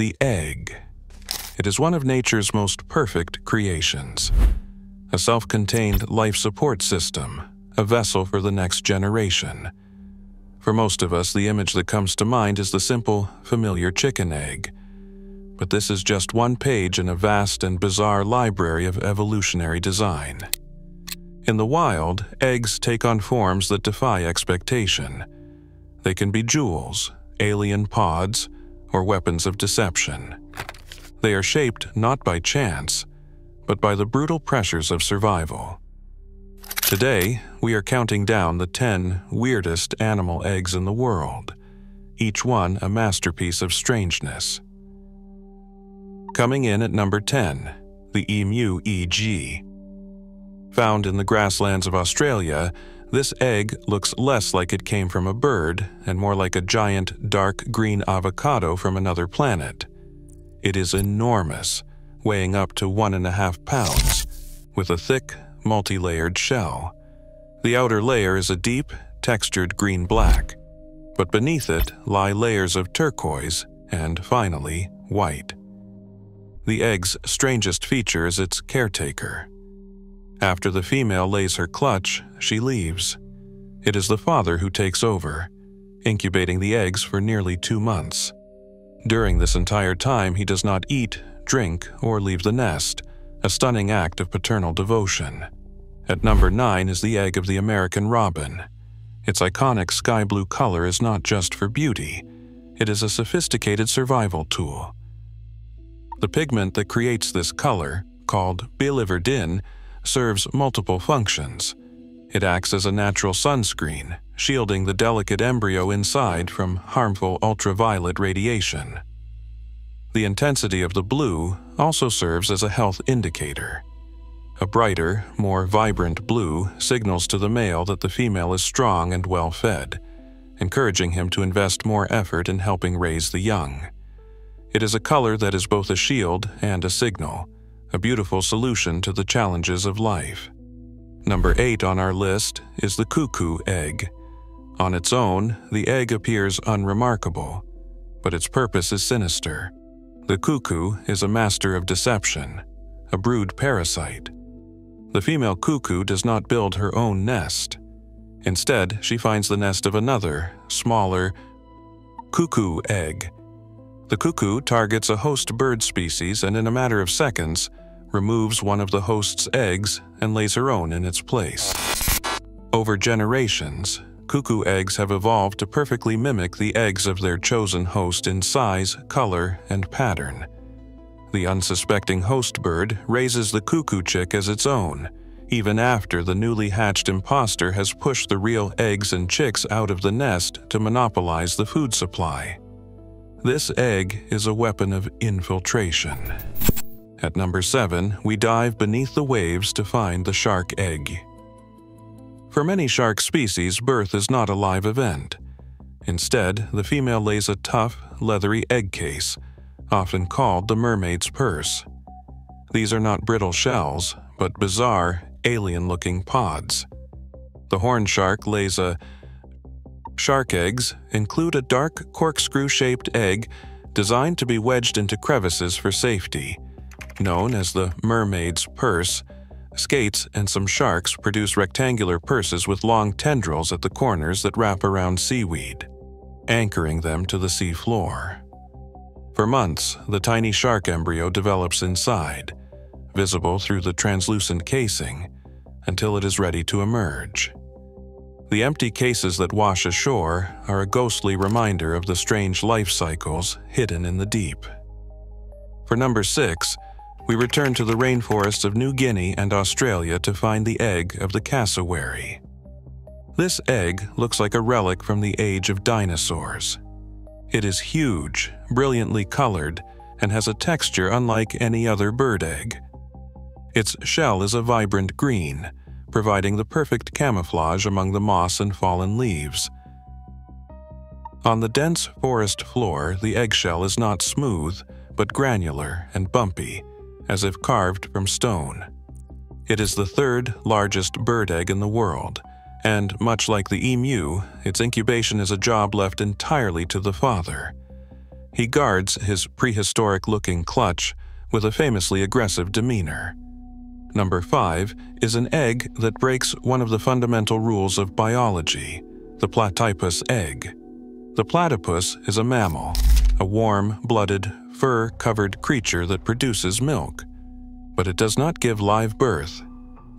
the egg. It is one of nature's most perfect creations. A self-contained life support system, a vessel for the next generation. For most of us, the image that comes to mind is the simple, familiar chicken egg. But this is just one page in a vast and bizarre library of evolutionary design. In the wild, eggs take on forms that defy expectation. They can be jewels, alien pods, or weapons of deception. They are shaped not by chance, but by the brutal pressures of survival. Today, we are counting down the 10 weirdest animal eggs in the world, each one a masterpiece of strangeness. Coming in at number 10, the emu EG. Found in the grasslands of Australia, this egg looks less like it came from a bird and more like a giant, dark green avocado from another planet. It is enormous, weighing up to 1.5 pounds, with a thick, multi-layered shell. The outer layer is a deep, textured green-black, but beneath it lie layers of turquoise and, finally, white. The egg's strangest feature is its caretaker. After the female lays her clutch, she leaves. It is the father who takes over, incubating the eggs for nearly 2 months. During this entire time, he does not eat, drink, or leave the nest, a stunning act of paternal devotion. At number 9 is the egg of the American robin. Its iconic sky blue color is not just for beauty, it is a sophisticated survival tool. The pigment that creates this color, called Biliverdin, serves multiple functions. It acts as a natural sunscreen, shielding the delicate embryo inside from harmful ultraviolet radiation. The intensity of the blue also serves as a health indicator. A brighter, more vibrant blue signals to the male that the female is strong and well-fed, encouraging him to invest more effort in helping raise the young. It is a color that is both a shield and a signal, a beautiful solution to the challenges of life. Number 8 on our list is the cuckoo egg. On its own, the egg appears unremarkable, but its purpose is sinister. The cuckoo is a master of deception, a brood parasite. The female cuckoo does not build her own nest. Instead, she finds the nest of another, smaller, cuckoo egg. The cuckoo targets a host bird species and in a matter of seconds, removes one of the host's eggs and lays her own in its place. Over generations, cuckoo eggs have evolved to perfectly mimic the eggs of their chosen host in size, color, and pattern. The unsuspecting host bird raises the cuckoo chick as its own, even after the newly hatched imposter has pushed the real eggs and chicks out of the nest to monopolize the food supply. This egg is a weapon of infiltration. At number 7, we dive beneath the waves to find the shark egg. For many shark species, birth is not a live event. Instead, the female lays a tough, leathery egg case, often called the mermaid's purse. These are not brittle shells, but bizarre, alien-looking pods. The horned shark lays a... Shark eggs include a dark, corkscrew-shaped egg designed to be wedged into crevices for safety. Known as the mermaid's purse, skates and some sharks produce rectangular purses with long tendrils at the corners that wrap around seaweed, anchoring them to the sea floor. For months, the tiny shark embryo develops inside, visible through the translucent casing, until it is ready to emerge. The empty cases that wash ashore are a ghostly reminder of the strange life cycles hidden in the deep. For number 6, we return to the rainforests of New Guinea and Australia to find the egg of the cassowary. This egg looks like a relic from the age of dinosaurs. It is huge, brilliantly colored, and has a texture unlike any other bird egg. Its shell is a vibrant green, providing the perfect camouflage among the moss and fallen leaves. On the dense forest floor, the eggshell is not smooth, but granular and bumpy, as if carved from stone. It is the third largest bird egg in the world, and much like the emu, its incubation is a job left entirely to the father. He guards his prehistoric-looking clutch with a famously aggressive demeanor. Number 5 is an egg that breaks one of the fundamental rules of biology, the platypus egg. The platypus is a mammal, a warm-blooded, fur-covered creature that produces milk. But it does not give live birth.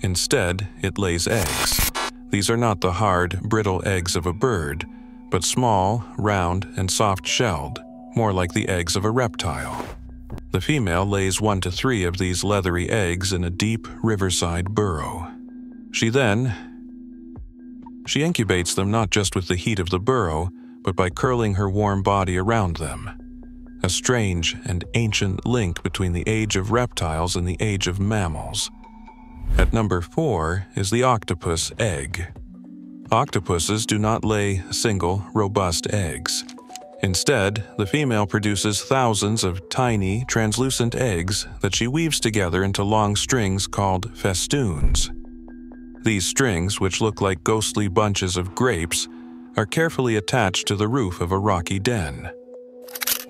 Instead, it lays eggs. These are not the hard, brittle eggs of a bird, but small, round, and soft-shelled, more like the eggs of a reptile. The female lays 1 to 3 of these leathery eggs in a deep riverside burrow. She incubates them not just with the heat of the burrow, but by curling her warm body around them. A strange and ancient link between the age of reptiles and the age of mammals. At number 4 is the octopus egg. Octopuses do not lay single, robust eggs. Instead, the female produces thousands of tiny, translucent eggs that she weaves together into long strings called festoons. These strings, which look like ghostly bunches of grapes, are carefully attached to the roof of a rocky den.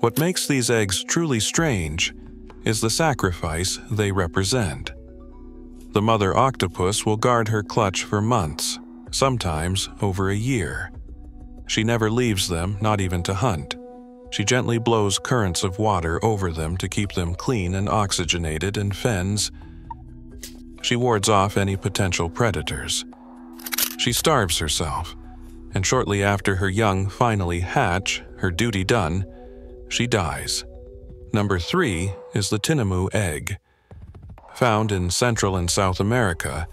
What makes these eggs truly strange is the sacrifice they represent. The mother octopus will guard her clutch for months, sometimes over a year. She never leaves them, not even to hunt. She gently blows currents of water over them to keep them clean and oxygenated, and fends. She wards off any potential predators. She starves herself, and shortly after her young finally hatch, her duty done, she dies. Number 3 is the Tinamou egg. Found in Central and South America,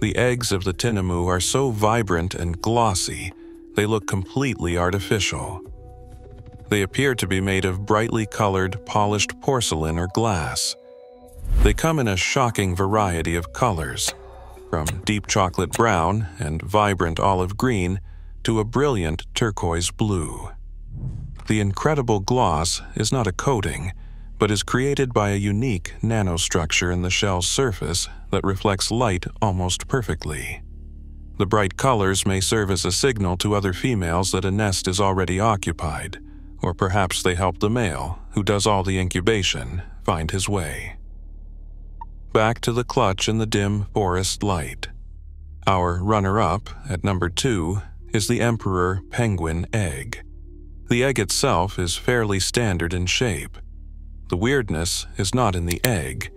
the eggs of the Tinamou are so vibrant and glossy, they look completely artificial. They appear to be made of brightly colored, polished porcelain or glass. They come in a shocking variety of colors, from deep chocolate brown and vibrant olive green to a brilliant turquoise blue. The incredible gloss is not a coating, but is created by a unique nanostructure in the shell's surface that reflects light almost perfectly. The bright colors may serve as a signal to other females that a nest is already occupied, or perhaps they help the male, who does all the incubation, find his way. Back to the clutch in the dim forest light. Our runner-up, at number 2, is the emperor penguin egg. The egg itself is fairly standard in shape. The weirdness is not in the egg.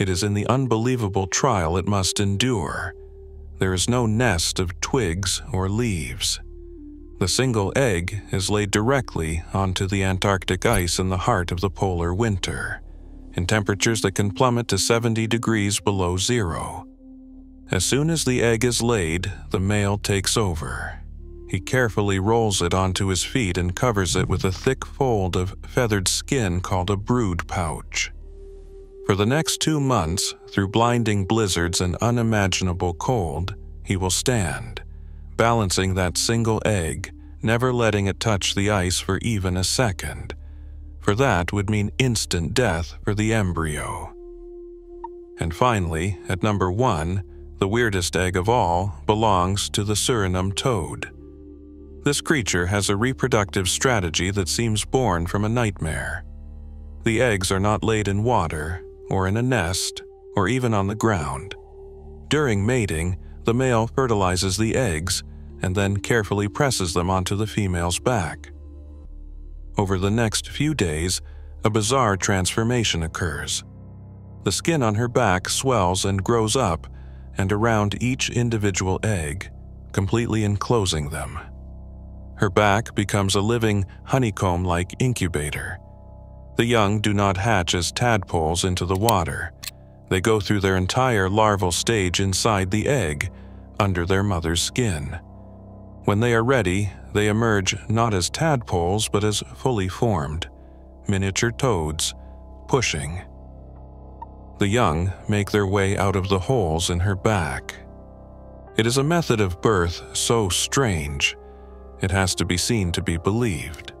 It is in the unbelievable trial it must endure. There is no nest of twigs or leaves. The single egg is laid directly onto the Antarctic ice in the heart of the polar winter, in temperatures that can plummet to 70 degrees below zero. As soon as the egg is laid, the male takes over. He carefully rolls it onto his feet and covers it with a thick fold of feathered skin called a brood pouch. For the next 2 months, through blinding blizzards and unimaginable cold, he will stand, balancing that single egg, never letting it touch the ice for even a second. For that would mean instant death for the embryo. And finally, at number 1, the weirdest egg of all belongs to the Suriname toad. This creature has a reproductive strategy that seems born from a nightmare. The eggs are not laid in water, or in a nest, or even on the ground. During mating, the male fertilizes the eggs and then carefully presses them onto the female's back. Over the next few days, a bizarre transformation occurs. The skin on her back swells and grows up and around each individual egg, completely enclosing them. Her back becomes a living, honeycomb-like incubator. The young do not hatch as tadpoles into the water. They go through their entire larval stage inside the egg, under their mother's skin. When they are ready, they emerge not as tadpoles but as fully formed, miniature toads, pushing. The young make their way out of the holes in her back. It is a method of birth so strange, it has to be seen to be believed.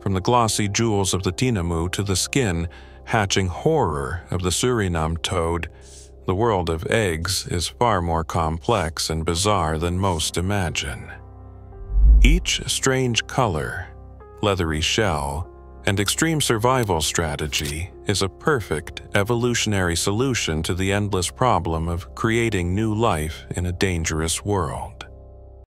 From the glossy jewels of the Tinamou to the skin-hatching horror of the Suriname toad, the world of eggs is far more complex and bizarre than most imagine. Each strange color, leathery shell, and extreme survival strategy is a perfect evolutionary solution to the endless problem of creating new life in a dangerous world.